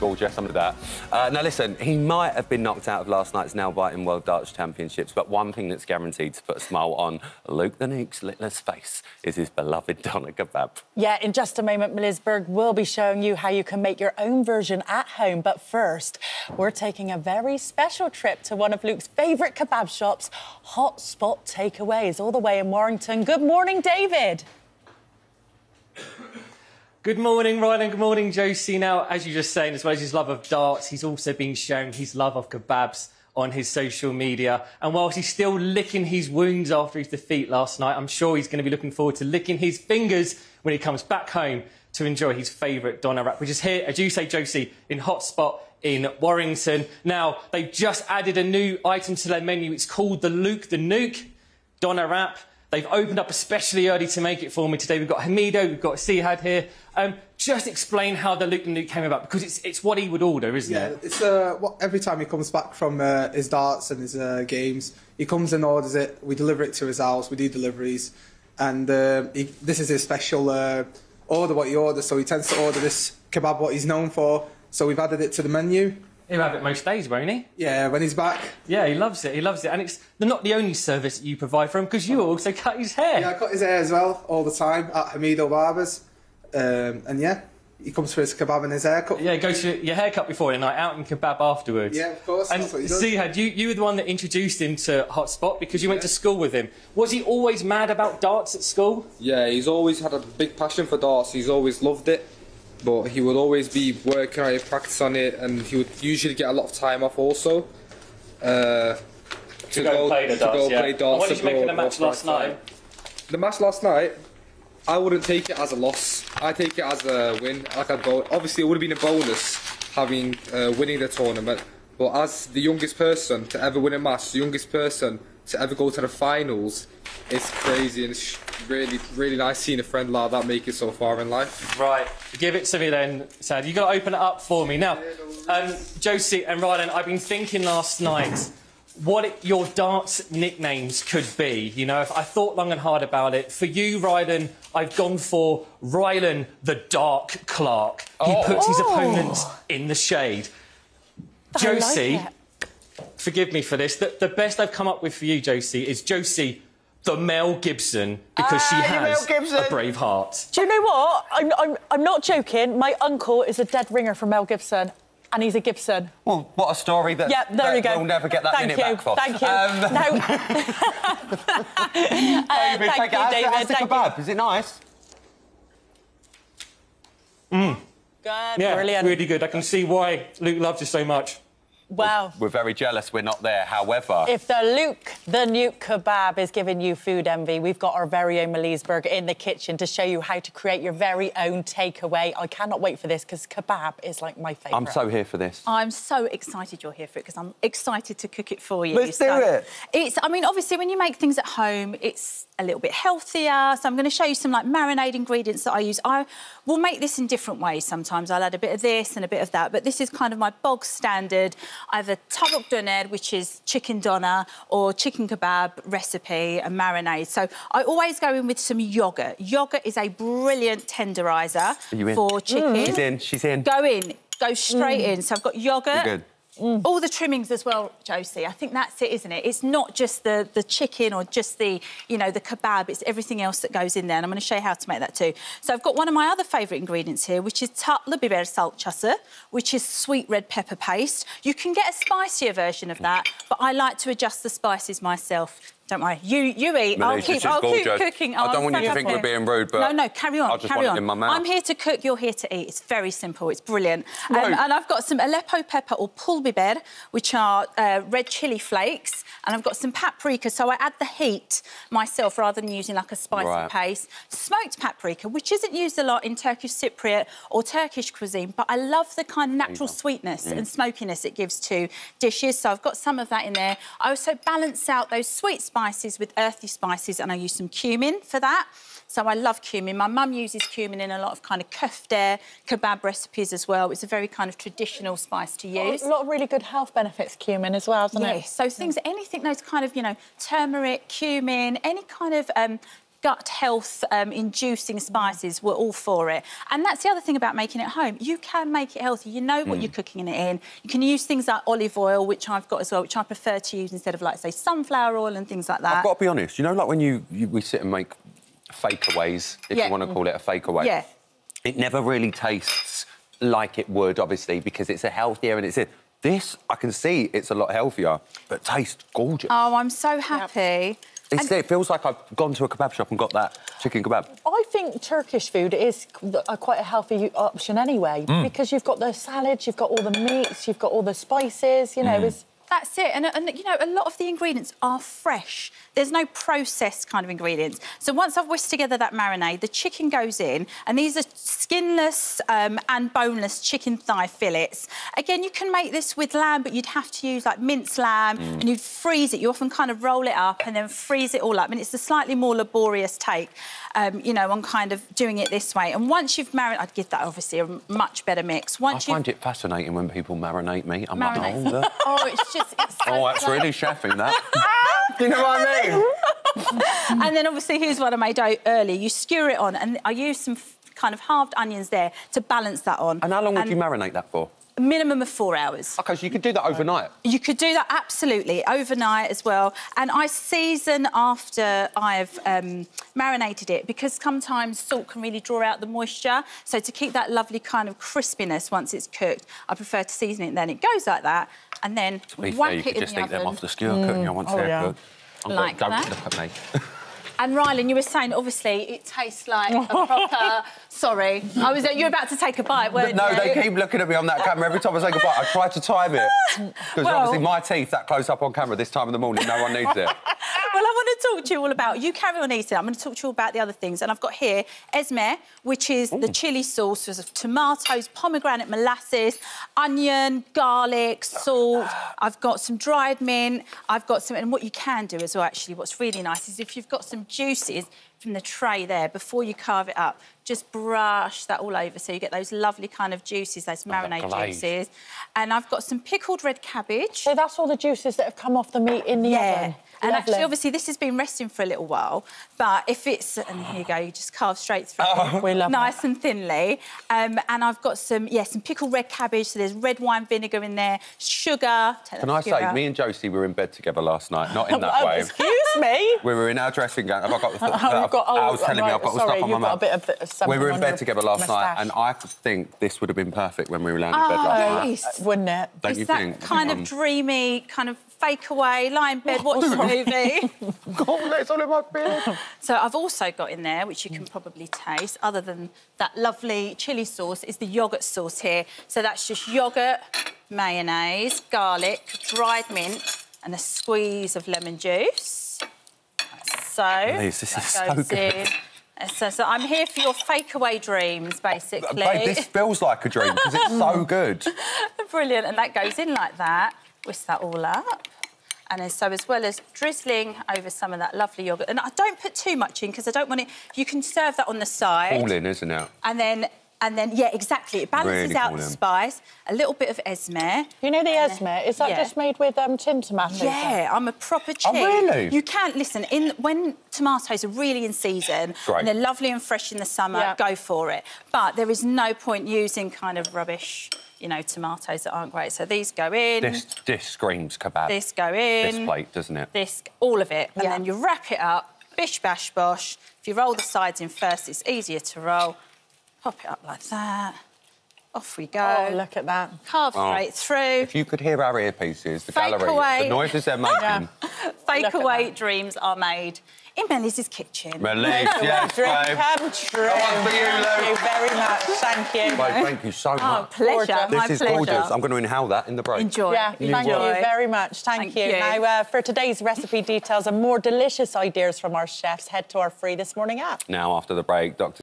Gorgeous. Some of that. Now, listen, he might have been knocked out of last night's nail-biting World Darts Championships, but one thing that's guaranteed to put a smile on Luke the Nook's Littler's face is his beloved doner kebab. Yeah, in just a moment, Melissa Burger will be showing you how you can make your own version at home. But first, we're taking a very special trip to one of Luke's favourite kebab shops, Hotspot Takeaways, all the way in Warrington. Good morning, David. Good morning, Ryan, and good morning, Josie. Now, as you just saying, as well as his love of darts, he's also been shown his love of kebabs on his social media. And whilst he's still licking his wounds after his defeat last night, I'm sure he's going to be looking forward to licking his fingers when he comes back home to enjoy his favourite doner wrap, which is here, as you say, Josie, in Hotspot in Warrington. Now, they've just added a new item to their menu. It's called the Luke the Nook doner wrap. They've opened up especially early to make it for me today. We've got Hamido, we've got Sihad here. Just explain how the Luke the Nook came about, because it's what he would order, isn't it? Yeah, it's every time he comes back from his darts and his games, he comes and orders it. We deliver it to his house. We do deliveries, and this is his special order. What he orders, so he tends to order this kebab, what he's known for. So we've added it to the menu. He'll have it most days, won't he? Yeah, when he's back. Yeah, he loves it, he loves it. And it's not the only service that you provide for him, because you also cut his hair. Yeah, I cut his hair as well, all the time, at Hamido Barbers. And yeah, he comes for his kebab and his haircut. Yeah, go to your haircut before the night out and kebab afterwards. Yeah, of course, and that's what he does. Sihad, you were the one that introduced him to Hotspot, because you went to school with him. Was he always mad about darts at school? Yeah, he's always had a big passion for darts, he's always loved it. But he would always be working on it, practice on it, and he would usually get a lot of time off also. To go play darts. What did you make of the match last night? The match last night, I wouldn't take it as a loss. I take it as a win. Like obviously, it would have been a bonus having winning the tournament. But as the youngest person to ever win a match, the youngest person to ever go to the finals, it's crazy, and it's really, really nice seeing a friend like that make it so far in life. Right, give it to me then, Sad. You've got to open it up for me. Now, Josie and Ryan, I've been thinking last night what your darts nicknames could be. You know, if I thought long and hard about it. For you, Ryan, I've gone for Ryan the Dark Clark. He puts his opponents in the shade. Josie, like forgive me for this, the best I've come up with for you, Josie, is Josie the Mel Gibson, because she has a brave heart. Do you know what? I'm not joking. My uncle is a dead ringer for Mel Gibson, and he's a Gibson. Well, what a story that, yeah, there you go. We'll never get that minute back for. Thank you. David, thank you, David. How's the kebab? Is it nice? Mm. Good, yeah, brilliant. Really good. I can see why Luke loves you so much. Wow. We're very jealous we're not there, however. If the Luke the Nook kebab is giving you food envy, we've got our very own Melissa Burger in the kitchen to show you how to create your very own takeaway. I cannot wait for this, because kebab is, like, my favourite. I'm so here for this. I'm so excited you're here for it, because I'm excited to cook it for you. Let's do it. It's, I mean, obviously, when you make things at home, it's a little bit healthier. So I'm going to show you some, like, marinade ingredients that I use. I will make this in different ways sometimes. I'll add a bit of this and a bit of that, but this is kind of my bog standard. I have a tavuk döner, which is chicken doner or chicken kebab recipe and marinade. So I always go in with some yoghurt. Yoghurt is a brilliant tenderizer for chicken. Mm. She's in, she's in. Go in, go straight in. So I've got yoghurt. You're good. Mm. All the trimmings as well, Josie. I think that's it, isn't it? It's not just the chicken or just the, you know, the kebab. It's everything else that goes in there. And I'm going to show you how to make that too. So I've got one of my other favourite ingredients here, which is tatlı biber salçası, which is sweet red pepper paste. You can get a spicier version of that, but I like to adjust the spices myself. Don't worry. You eat. Melissa, I'll keep cooking. I don't want you to think we're being rude, but... No, carry on, I just want it in my mouth. I'm here to cook, you're here to eat. It's very simple, it's brilliant. And I've got some Aleppo pepper or pulbiber, which are red chilli flakes, and I've got some paprika, so I add the heat myself rather than using, like, a spicy paste. Smoked paprika, which isn't used a lot in Turkish Cypriot or Turkish cuisine, but I love the kind of natural sweetness and smokiness it gives to dishes, so I've got some of that in there. I also balance out those sweet spices with earthy spices, and I use some cumin for that. So I love cumin. My mum uses cumin in a lot of kind of köfte, kebab recipes as well. It's a very kind of traditional spice to use. A lot of really good health benefits, cumin, as well, isn't it? Yes, so things, anything, those kind of, you know, turmeric, cumin, any kind of gut health inducing spices, we're all for it. And that's the other thing about making it home. You can make it healthy. You know what you're cooking it in. You can use things like olive oil, which I've got as well, which I prefer to use instead of, like, say, sunflower oil and things like that. I've got to be honest. You know, like, when we sit and make fakeaways, if you want to call it a fakeaway, it never really tastes like it would, obviously, because it's a healthier and it's a... This, I can see it's a lot healthier, but tastes gorgeous. Oh, I'm so happy. It feels like I've gone to a kebab shop and got that chicken kebab. I think Turkish food is quite a healthy option anyway, because you've got the salads, you've got all the meats, you've got all the spices, you know, it's... That's it. And, you know, a lot of the ingredients are fresh. There's no processed kind of ingredients. So once I've whisked together that marinade, the chicken goes in, and these are skinless and boneless chicken thigh fillets. Again, you can make this with lamb, but you'd have to use, like, minced lamb, and you'd freeze it. You often kind of roll it up and then freeze it all up. And it's a slightly more laborious take, you know, on kind of doing it this way. And once you've marinated... I'd give that, obviously, a much better mix. I find it fascinating when people marinate meat. I'm like, oh, it's just... Oh, that's really chefing, that. You know what I mean? And then, obviously, here's what I made out earlier. You skewer it on, and I use some kind of halved onions there to balance that on. And how long would you marinate that for? A minimum of 4 hours. OK, so you could do that overnight? You could do that, absolutely, overnight as well. And I season after I've marinated it, because sometimes salt can really draw out the moisture. So to keep that lovely kind of crispiness once it's cooked, I prefer to season it then. It goes like that. And then whack it in the oven. You just eat them off the skewer, couldn't you? I want to have a good... Like that. Don't look at me. And, Rylan, you were saying, obviously, it tastes like a proper... Sorry. You were about to take a bite, weren't you? No, they keep looking at me on that camera. Every time I take a bite, I try to time it. Because, obviously, my teeth, that close up on camera this time of the morning, no one needs it. Well, I want to talk to you all about... You carry on eating. I'm going to talk to you all about the other things. And I've got here esmere, which is the chilli sauce of tomatoes, pomegranate molasses, onion, garlic, salt. I've got some dried mint. I've got some... And what you can do as well, actually, what's really nice is if you've got some juices from the tray there, before you carve it up, just brush that all over so you get those lovely kind of juices, those marinade juices. And I've got some pickled red cabbage. So that's all the juices that have come off the meat in the oven? And actually, obviously, this has been resting for a little while, but if it's... And here you go, you just carve straight through. Oh, we love nice that. And thinly. And I've got some, some pickled red cabbage, so there's red wine vinegar in there, sugar... Can I say, me and Josie were in bed together last night, not in that way. Excuse me? We were in our dressing gown. Have I got... I was telling you, I've got all stuff on my mouth. We were in bed together last night, and I think this would have been perfect when we were laying in bed last night. Wouldn't it? Don't you think? It's that kind of dreamy, kind of fakeaway, lie in bed, watch the movie. Cornflakes on in my beard. So I've also got in there, which you can probably taste, other than that lovely chilli sauce, is the yoghurt sauce here. So that's just yoghurt, mayonnaise, garlic, dried mint, and a squeeze of lemon juice. So this is so good. So I'm here for your fakeaway dreams, basically. Babe, this feels like a dream because it's so good. Brilliant, and that goes in like that. Whisk that all up. And so, as well as drizzling over some of that lovely yoghurt, and I don't put too much in because I don't want it. You can serve that on the side. All in, isn't it? And then, yeah, exactly. It balances really out the spice. A little bit of esmere. You know the esmere? Is that just made with tin tomatoes? Yeah, I'm a proper cheese. Oh, really? You can't... Listen, when tomatoes are really in season and they're lovely and fresh in the summer, go for it. But there is no point using kind of rubbish... You know, tomatoes that aren't great. So these go in. This screams kebab. This go in. This plate, doesn't it? This, all of it. Yeah. And then you wrap it up, bish, bash, bosh. If you roll the sides in first, it's easier to roll. Pop it up like that. Off we go. Oh, look at that. Carve straight through. If you could hear our earpieces, the gallery, the noises they're making. Fakeaway dreams are made in Melissa's kitchen. Melissa, yes, babe. Come true. Thank you very much. Thank you. Babe, thank you so much. Oh, pleasure. This is gorgeous. I'm going to inhale that in the break. Enjoy. Yeah, thank you very much. Thank you. Now, for today's recipe details and more delicious ideas from our chefs, head to our free This Morning app. Now, after the break, Dr.